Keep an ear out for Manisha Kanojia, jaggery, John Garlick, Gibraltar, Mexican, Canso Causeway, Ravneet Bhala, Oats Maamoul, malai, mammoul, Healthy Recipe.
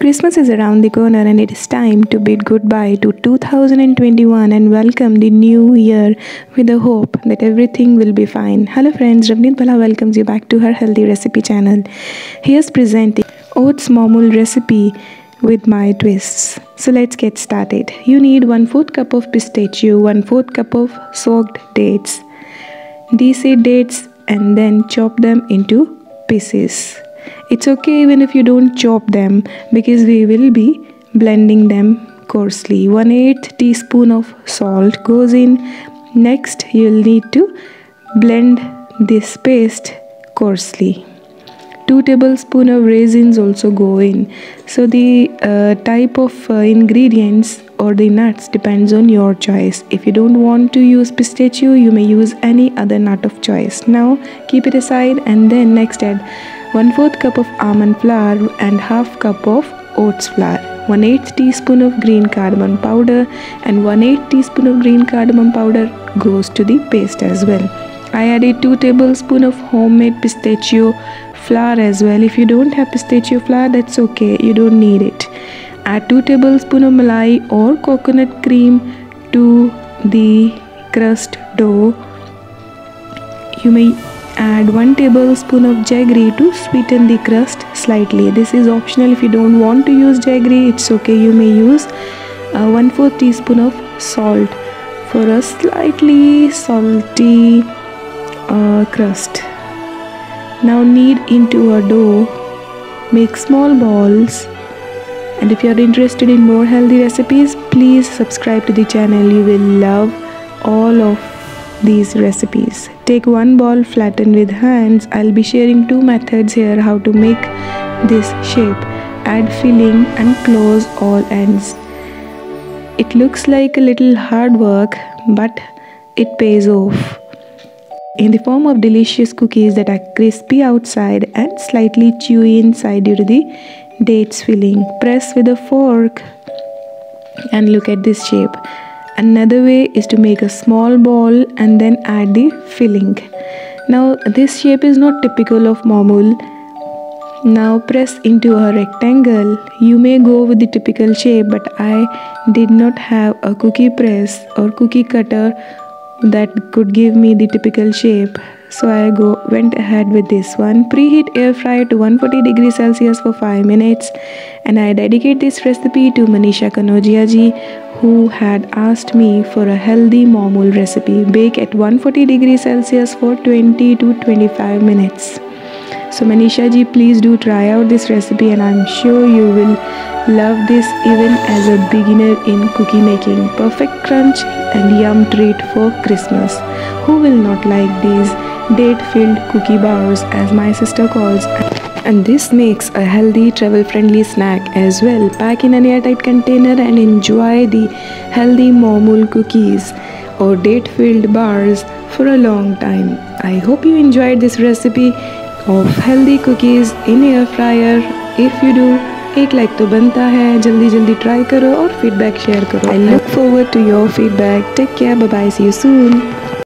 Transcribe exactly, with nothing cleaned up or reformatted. Christmas is around the corner and it is time to bid goodbye to two thousand twenty-one and welcome the new year with the hope that everything will be fine. Hello friends, Ravneet Bhala welcomes you back to her Healthy Recipe channel. Here's presenting Oats Maamoul recipe with my twists. So let's get started. You need one fourth cup of pistachio, one fourth cup of soaked dates, deseed dates, and then chop them into pieces. It's okay even if you don't chop them because we will be blending them coarsely. one eighth teaspoon of salt goes in. Next, you'll need to blend this paste coarsely. two tablespoons of raisins also go in. So the uh, type of uh, ingredients or the nuts depends on your choice. If you don't want to use pistachio, you may use any other nut of choice. Now keep it aside and then next add one fourth cup of almond flour and half cup of oats flour, one eighth teaspoon of green cardamom powder, and one eighth teaspoon of green cardamom powder goes to the paste as well. I added two tablespoons of homemade pistachio flour as well. If you don't have pistachio flour, that's okay, you don't need it. Add two tablespoons of malai or coconut cream to the crust dough. You may add one tablespoon of jaggery to sweeten the crust slightly. This is optional. If you don't want to use jaggery, it's okay, you may use uh, one fourth teaspoon of salt for a slightly salty uh, crust. Now knead into a dough, make small balls, and if you are interested in more healthy recipes, please subscribe to the channel. You will love all of these recipes. Take one ball, flatten with hands. I'll be sharing two methods here how to make this shape. Add filling and close all ends. It looks like a little hard work, but it pays off in the form of delicious cookies that are crispy outside and slightly chewy inside due to the dates filling. Press with a fork and look at this shape. Another way is to make a small ball and then add the filling. Now this shape is not typical of Maamoul. Now press into a rectangle. You may go with the typical shape, but I did not have a cookie press or cookie cutter that could give me the typical shape, so I go went ahead with this one. Preheat air fryer to one hundred forty degrees Celsius for five minutes, and I dedicate this recipe to Manisha Kanojia ji, who had asked me for a healthy Maamoul recipe. Bake at one hundred forty degrees Celsius for twenty to twenty-five minutes. So Manisha ji, please do try out this recipe and I'm sure you will love this even as a beginner in cookie making. Perfect crunch and yum treat for Christmas. Who will not like these date-filled cookie bars, as my sister calls? And this makes a healthy, travel-friendly snack as well. Pack in an airtight container and enjoy the healthy Maamoul cookies or date-filled bars for a long time. I hope you enjoyed this recipe of healthy cookies in air fryer. If you do, एक like तो बनता है. जल्दी जल्दी try करो और feedback share करो. I look forward to your feedback. Take care, bye bye, see you soon.